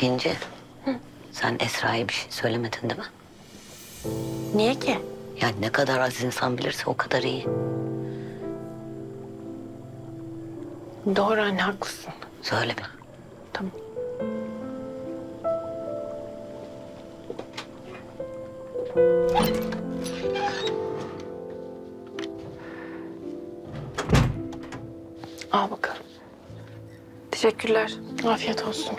İnci, sen Esra'ya bir şey söylemedin değil mi? Niye ki? Yani ne kadar az insan bilirse o kadar iyi. Doğru anne, haklısın. Söyleme. Tamam. Al bakalım. Teşekkürler. Afiyet olsun.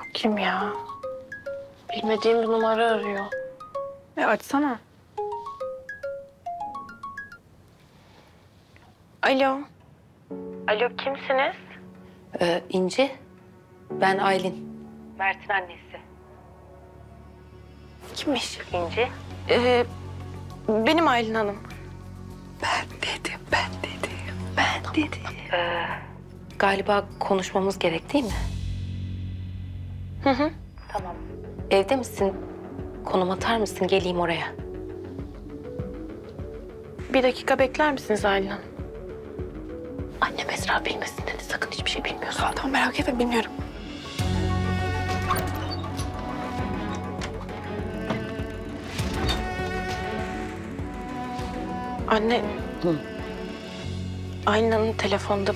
Bu kim ya? Bilmediğim bir numara arıyor. Açsana. Alo. Alo, kimsiniz? İnci. Ben Aylin. Mert'in annesi. Kimmiş? İnci. Benim Aylin Hanım. Ben dedim. Galiba konuşmamız gerek değil mi? Hı. Tamam. Evde misin? Konum atar mısın? Geleyim oraya. Bir dakika bekler misiniz Aylin Hanım? Annem Esra bilmesin dedi. Sakın hiçbir şey bilmiyorsun. Tamam, merak etme, bilmiyorum. Anne, Aylin Hanım telefonda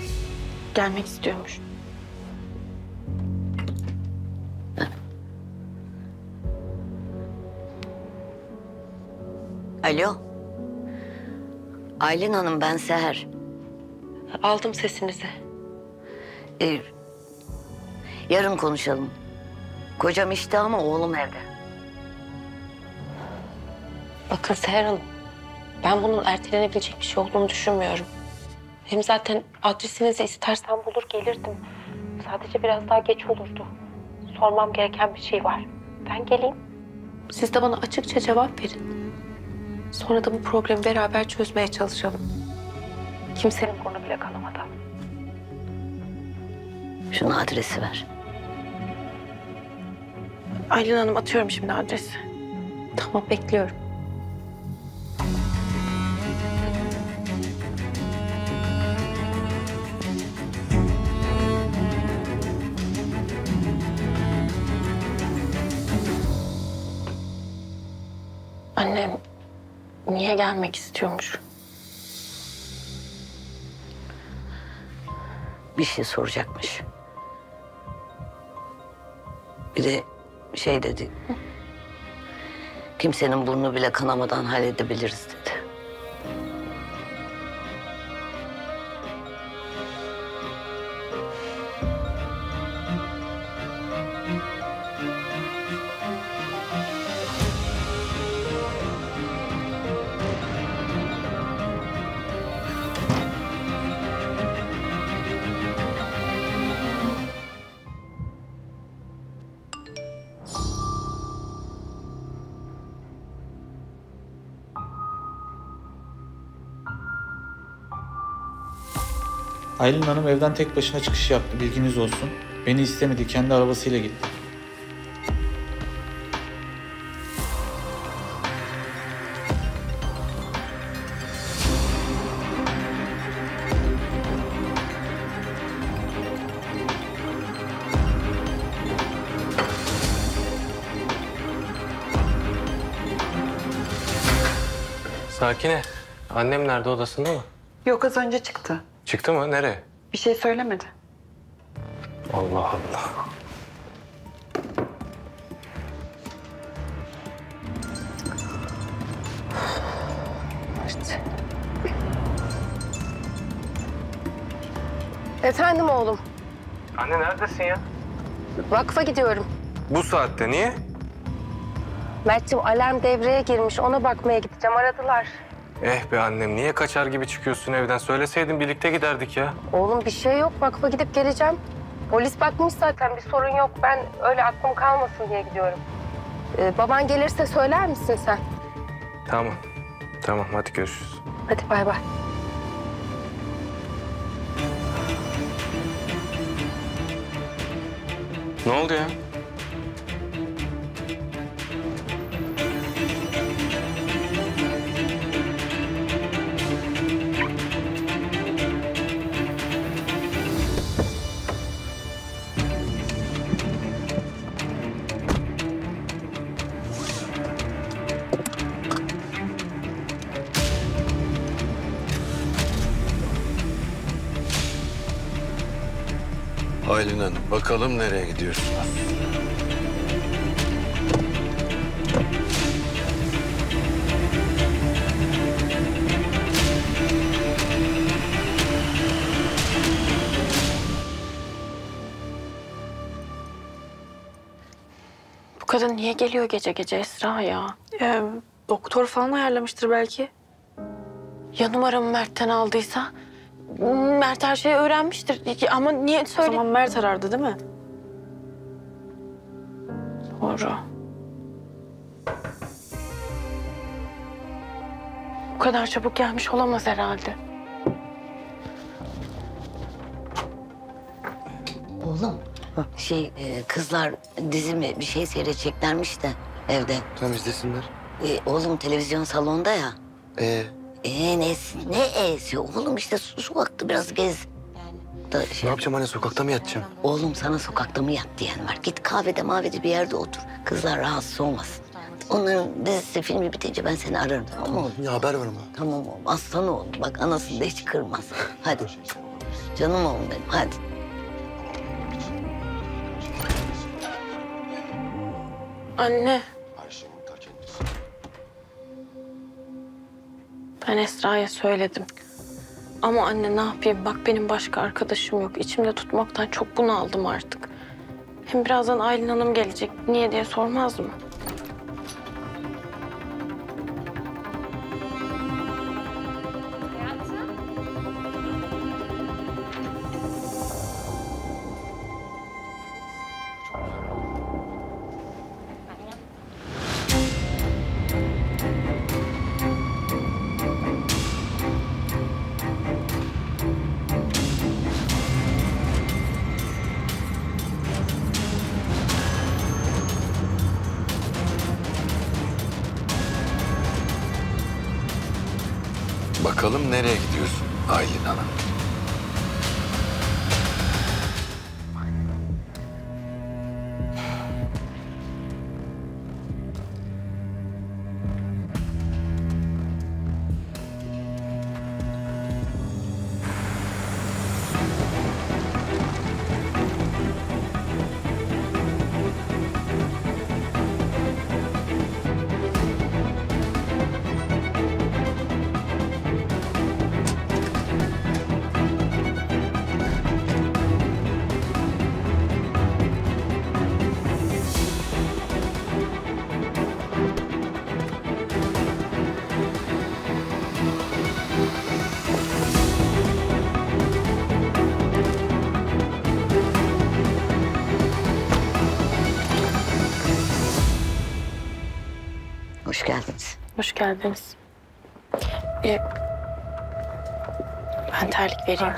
gelmek istiyormuş. Alo. Aylin Hanım, ben Seher. Aldım sesinizi. Yarın konuşalım. Kocam işte ama oğlum evde. Bakın Seher Hanım. Ben bunun ertelenebilecek bir şey olduğunu düşünmüyorum. Hem zaten adresinizi istersen bulur gelirdim. Sadece biraz daha geç olurdu. Sormam gereken bir şey var. Ben geleyim. Siz de bana açıkça cevap verin. Sonra da bu problemi beraber çözmeye çalışalım. Kimsenin burnu bile kanamadan. Şuna adresi ver. Aylin Hanım, atıyorum şimdi adresi. Tamam, bekliyorum. Annem niye gelmek istiyormuş? Bir şey soracakmış. Bir de şey dedi. Hı? Kimsenin burnu bile kanamadan halledebiliriz dedi. Aylin Hanım evden tek başına çıkış yaptı, bilginiz olsun. Beni istemedi, kendi arabasıyla gitti. Sakine, annem nerede, odasında mı? Yok, az önce çıktı. Çıktı mı? Nereye? Bir şey söylemedi. Allah Allah. Mert. Efendim oğlum. Anne neredesin ya? Vakfa gidiyorum. Bu saatte niye? Mert'ciğim alarm devreye girmiş. Ona bakmaya gideceğim. Aradılar. Eh be annem, niye kaçar gibi çıkıyorsun evden? Söyleseydin birlikte giderdik ya. Oğlum bir şey yok, vakfa gidip geleceğim. Polis bakmış zaten, bir sorun yok. Ben öyle aklım kalmasın diye gidiyorum. Baban gelirse söyler misin sen? Tamam, tamam, hadi görüşürüz. Hadi bay bay. Ne oldu ya? Aylin Hanım, bakalım nereye gidiyorsunuz? Bu kadın niye geliyor gece gece Esra ya? Doktor falan ayarlamıştır belki. Ya numaramı Mert'ten aldıysa? Mert her şeyi öğrenmiştir ama niye söyle... O zaman Mert arardı değil mi? Doğru. Bu kadar çabuk gelmiş olamaz herhalde. Oğlum, kızlar dizimi bir şey seyredeceklermiş de evde. Tamam, izlesinler. Oğlum televizyon salonda ya. Ne e'si? Oğlum işte sokakta biraz gez. Ne yapacağım anne, sokakta mı yatacağım? Oğlum sana sokakta mı yat diyen var. Git kahvede mavede bir yerde otur. Kızlar rahatsız olmasın. Onların dizisi filmi bitince ben seni ararım, tamam mı? Ya haber var mı? Tamam oğlum, aslan oldu. Bak anasını da hiç kırmaz. Hadi. Canım oğlum benim, hadi. Anne. Ben Esra'ya söyledim. Ama anne ne yapayım? Bak benim başka arkadaşım yok. İçimde tutmaktan çok bunaldım artık. Hem birazdan Aylin Hanım gelecek. Niye diye sormaz mı? Bakalım nereye gidiyorsun Aylin Hanım? Hoş geldiniz. Hoş geldiniz. Ben terlik vereyim.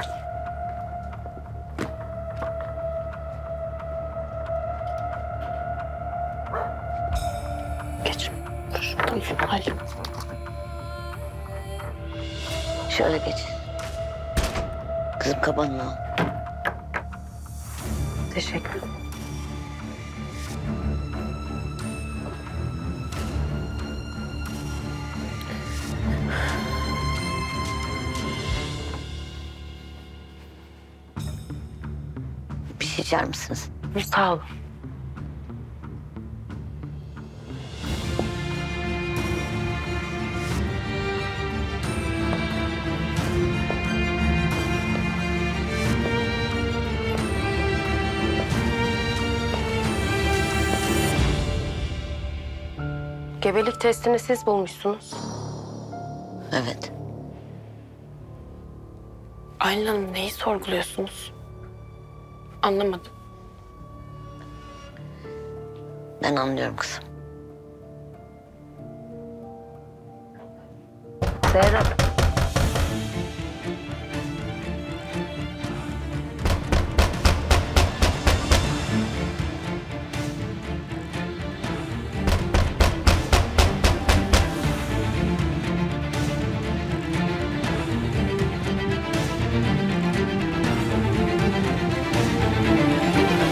Ha. Geç. Dur. Hayır. Şöyle geç. Kızım kabanla al. Teşekkür. İçer misiniz? Sağ olun. Gebelik testini siz bulmuşsunuz. Evet. Aylin Hanım, neyi sorguluyorsunuz? Anlamadım. Ben anlıyorum kızım. Seher.